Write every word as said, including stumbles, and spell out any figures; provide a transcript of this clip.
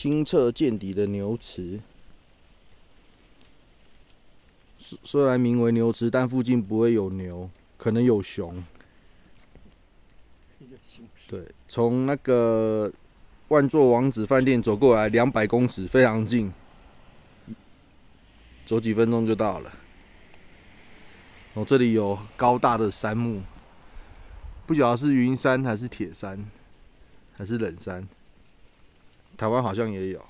清澈见底的牛池。虽然名为牛池，但附近不会有牛，可能有熊。对，从那个万座王子饭店走过来两百公尺，非常近，走几分钟就到了。哦，这里有高大的杉木，不晓得是云杉还是铁杉，还是冷杉。台湾好像也有。